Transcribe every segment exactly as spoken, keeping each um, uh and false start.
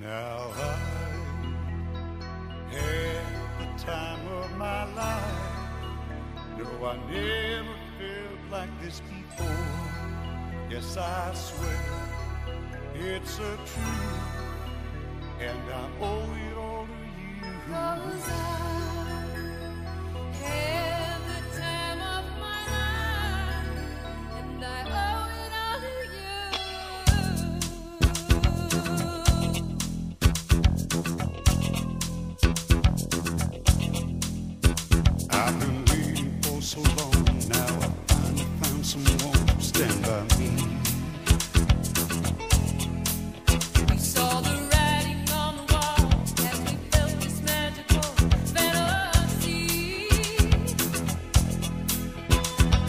Now I had the time of my life. No, I never felt like this before. Yes, I swear it's a truth, and I owe it all to you. Cause I had the time of my life, and I owe so long. Now I finally found someone to stand by me. We saw the writing on the wall as we felt this magical fantasy.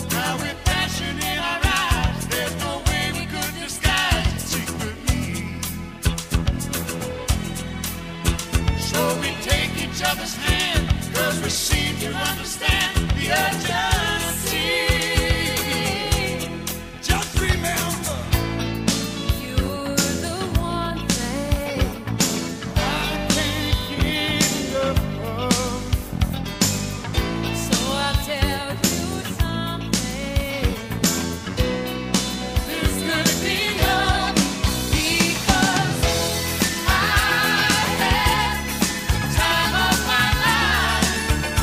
Now with passion in our eyes, there's no way we could disguise the secret need. So we take each other's hand, cause we seem to understand. Just see, just remember, you're the one thing I can't get enough of. So I'll tell you something, it's gonna be love, because I had the time of my life. I had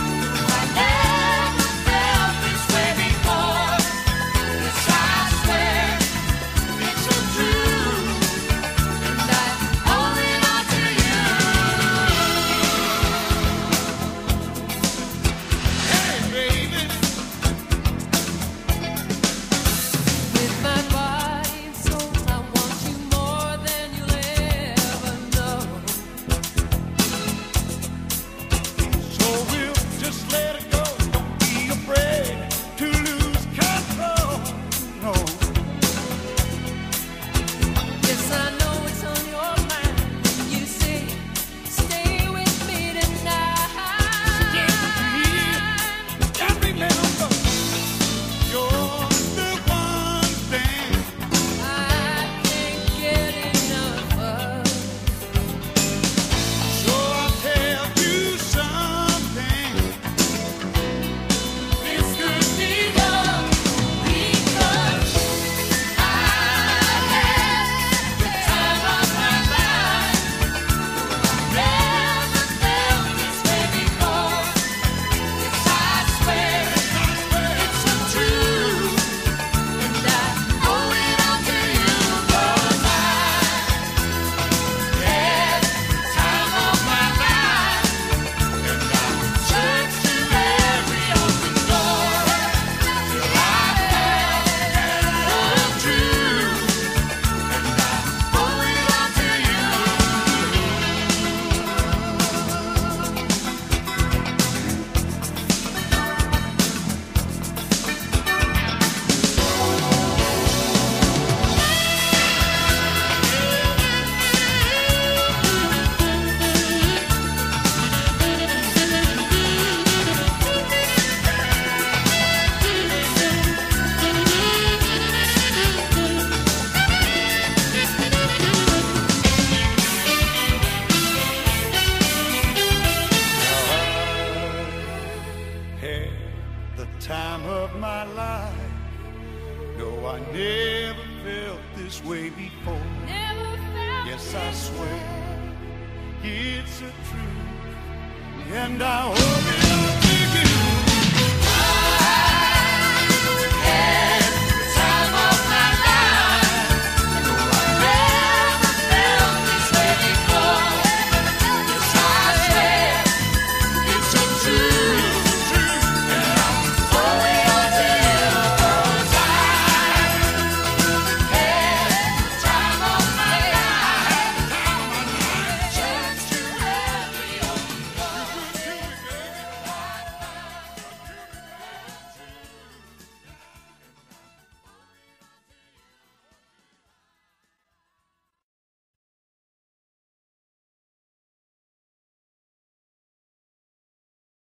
time of my life. No, I never felt this way before. Never felt yes, this I swear way. It's a truth, and I hope it